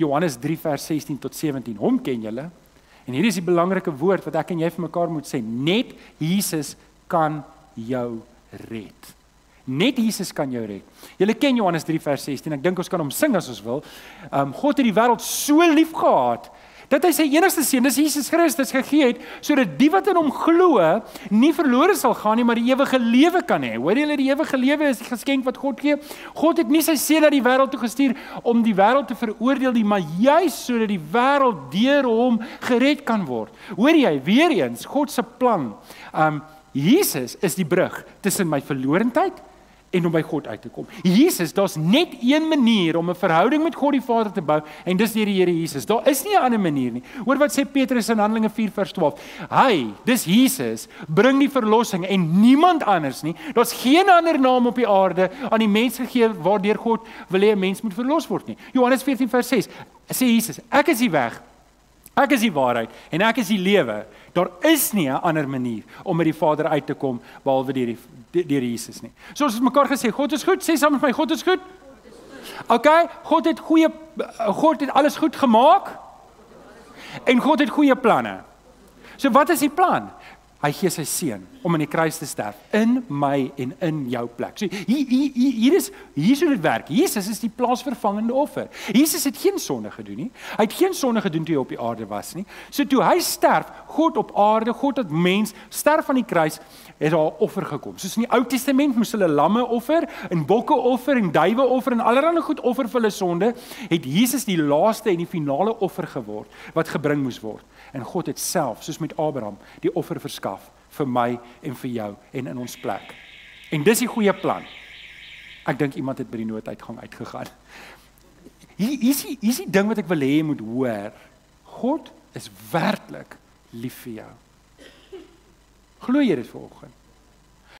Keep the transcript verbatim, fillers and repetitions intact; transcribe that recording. Johannes drie vers sestien tot sewentien. Hom ken julle. En hier is die belangrike woord wat ek en jy vir mekaar moet sê. Net Jesus kan jou red. Net Jesus kan jou red. Julle ken Johannes drie vers sestien. Ek dink ons kan hom sing as ons wil. Um, God het die wêreld so lief gehad dat hy sy enigste seun, dis Jesus Christus, gegee het, sodat die wat in hom glo nie verlore sal gaan nie, maar die ewige lewe kan hê. Hoor julle, die ewige lewe is die geskenk wat God gee. God het nie sy seun na die wêreld toe gestuur om die wêreld te veroordeel nie, maar juis sodat die wêreld deur hom gered kan word. Hoor jy, weer eens, God se plan. Um, Jesus is die brug tussen my verlorendheid en om by God uit te kom. Jesus, daar's net een manier om 'n verhouding met God die Vader te bou, en dis deur die Here Jesus. Daar is nie 'n ander manier nie. Hoor wat sê Petrus in Handelinge vier vers twaalf. Hy, dis Jesus, bring die verlossing en niemand anders nie. Daar's geen ander naam op die aarde aan die mens gegee waardeur God wil hê 'n mens moet verlos word nie. Johannes veertien vers ses sê Jesus, ek is die weg, ek is die waarheid en ek is die lewe. Daar is nie 'n ander manier om met die Vader uit te kom behalwe deur die deur Jesus nie. So ons het mekaar gesê, God is goed. Sê saam met my, God is goed. OK, God het goeie God het alles goed gemaak. En God het goeie planne. So wat is die plan? Hy gee sy seun om aan die kruis te sterf in my en in jou plek. So hier hier hier is hier sou dit werk. Jesus is die plaasvervangende offer. Jesus het geen sonde gedoen nie. Hy het geen sonde gedoen toe hy op die aarde was nie. So toe hy sterf, God op aarde, God as mens, sterf aan die kruis, het daar offer gekom. Soos in die Ou Testament moes hulle lamme offer, en bokke offer, en duwe offer, en allerlei goed offer vir hulle sonde, het Jesus die laaste en die finale offer geword, wat gebring moes word. En God het self, soos met Abraham, die offer verskaf, vir my en vir jou, en in ons plek. En dis die goeie plan. Ek dink iemand het by die nooduitgang uitgegaan. Hier is die, hier is die ding wat ek wil hê jy moet hoor. God is werklik lief vir jou. Glo jy dit vanoggend?